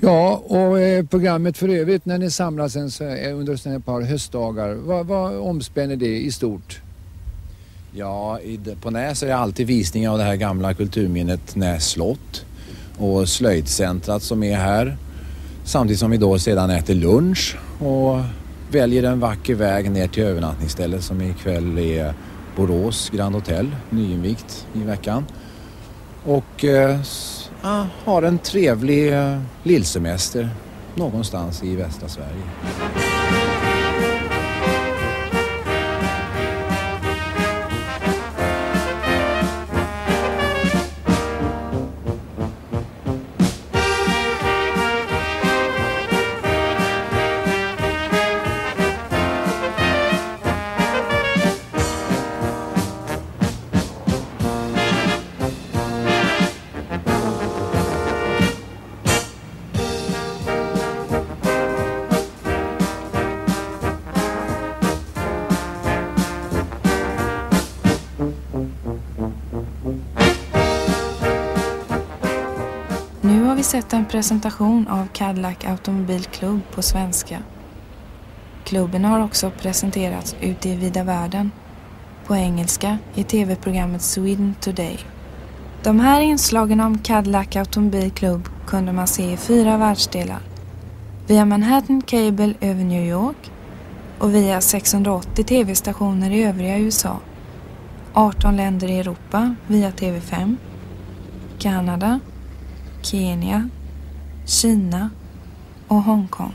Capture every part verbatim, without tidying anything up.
Ja, och eh, programmet för övrigt när ni samlas en, så, eh, under sådana här par höstdagar, vad, vad omspänner det i stort? Ja, i, på Näs är det alltid visningar av det här gamla kulturminnet Näs slott och Slöjdcentrat som är här. Samtidigt som vi då sedan äter lunch och väljer en vacker väg ner till övernattningsstället som ikväll är Borås Grand Hotel, nyinvigt i veckan. Och eh, ah, har en trevlig eh, lillsemester någonstans i västra Sverige. Sett en presentation av Cadillac Automobile Club på svenska. Klubben har också presenterats ute i Vida världen på engelska i tv-programmet Sweden Today. De här inslagen om Cadillac Automobile Club kunde man se i fyra världsdelar. Via Manhattan Cable över New York och via sexhundraåttio tv-stationer i övriga U S A. arton länder i Europa via T V fem, Kanada, Kenya, Kina och Hongkong.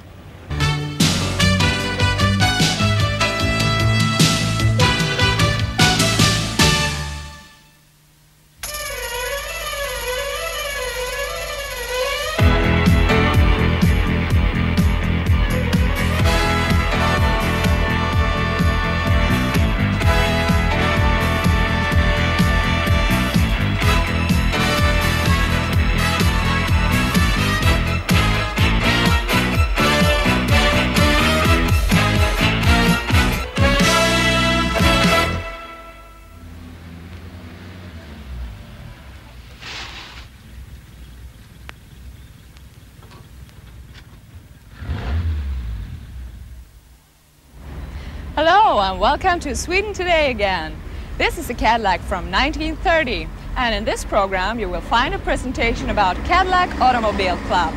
Hello and welcome to Sweden Today again. This is a Cadillac from nineteen thirty, and in this program you will find a presentation about Cadillac Automobile Club.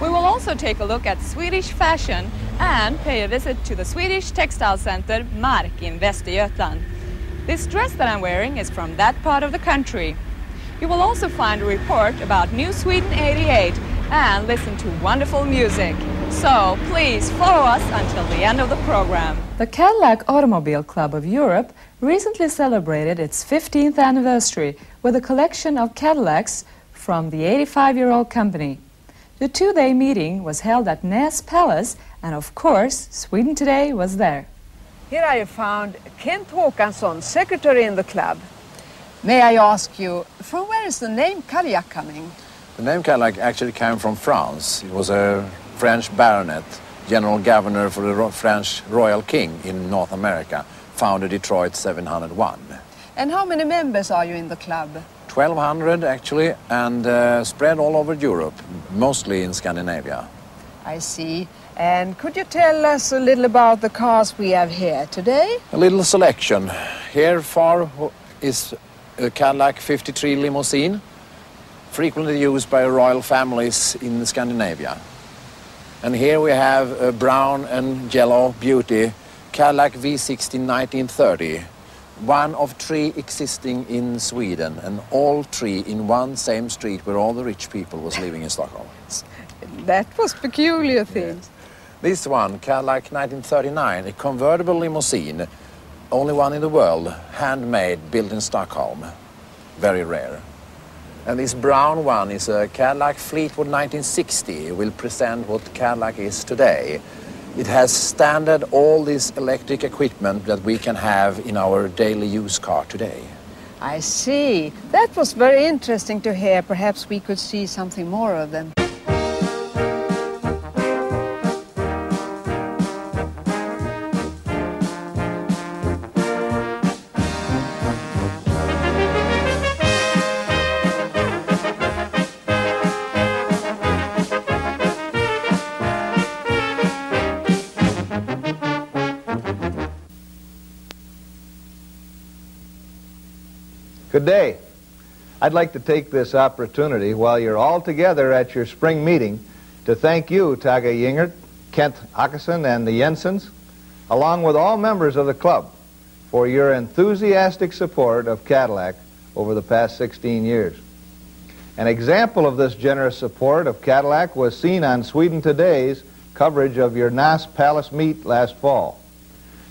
We will also take a look at Swedish fashion and pay a visit to the Swedish textile center Mark in Västergötland. This dress that I'm wearing is from that part of the country. You will also find a report about New Sweden eighty-eight and listen to wonderful music. So, please follow us until the end of the program. The Cadillac Automobile Club of Europe recently celebrated its fifteenth anniversary with a collection of Cadillacs from the eighty-five-year-old company. The two-day meeting was held at Näs Palace, and of course, Sweden Today was there. Here I have found Kent Håkansson, secretary in the club. May I ask you, from where is the name Cadillac coming? The name Cadillac actually came from France. It was a French baronet, general governor for the ro- French royal king in North America, founded Detroit seven hundred one. And how many members are you in the club? twelve hundred actually, and uh, spread all over Europe, mostly in Scandinavia. I see. And could you tell us a little about the cars we have here today? A little selection. Here far is a Cadillac fifty-three limousine, frequently used by royal families in Scandinavia. And here we have a brown and yellow beauty, Cadillac V sixteen nineteen thirty, one of three existing in Sweden, and all three in one same street where all the rich people was living in Stockholm. That was peculiar thing. Yes. This one, Cadillac nineteen thirty-nine, a convertible limousine, only one in the world, handmade, built in Stockholm, very rare. And this brown one is a Cadillac Fleetwood nineteen sixty. It will present what Cadillac is today. It has standard all this electric equipment that we can have in our daily use car today. I see. That was very interesting to hear. Perhaps we could see something more of them. Good day. I'd like to take this opportunity while you're all together at your spring meeting to thank you, Tage Jingnert, Kent Håkansson, and the Jensens, along with all members of the club, for your enthusiastic support of Cadillac over the past sixteen years. An example of this generous support of Cadillac was seen on Sweden Today's coverage of your Näs Palace meet last fall.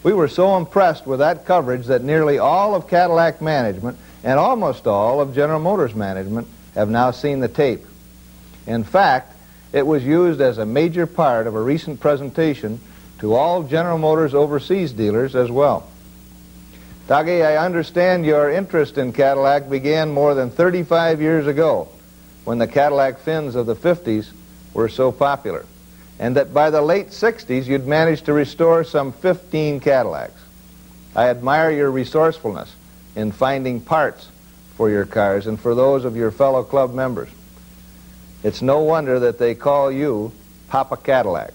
We were so impressed with that coverage that nearly all of Cadillac management and almost all of General Motors management have now seen the tape. In fact, it was used as a major part of a recent presentation to all General Motors overseas dealers as well. Tage, I understand your interest in Cadillac began more than thirty-five years ago, when the Cadillac Fins of the fifties were so popular, and that by the late sixties you'd managed to restore some fifteen Cadillacs. I admire your resourcefulness in finding parts for your cars and for those of your fellow club members. It's no wonder that they call you Papa Cadillac.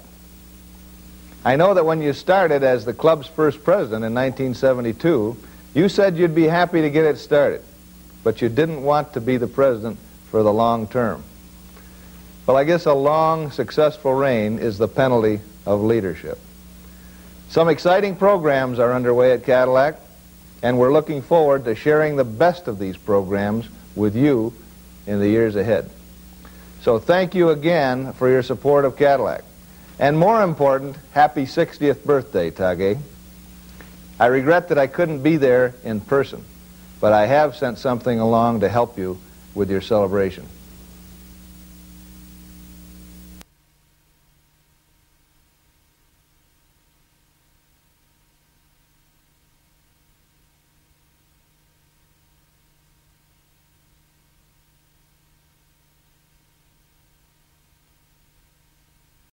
I know that when you started as the club's first president in nineteen seventy-two, you said you'd be happy to get it started, but you didn't want to be the president for the long term. Well, I guess a long, successful reign is the penalty of leadership. Some exciting programs are underway at Cadillac, and we're looking forward to sharing the best of these programs with you in the years ahead. So thank you again for your support of Cadillac. And more important, happy sixtieth birthday, Tage. I regret that I couldn't be there in person, but I have sent something along to help you with your celebration.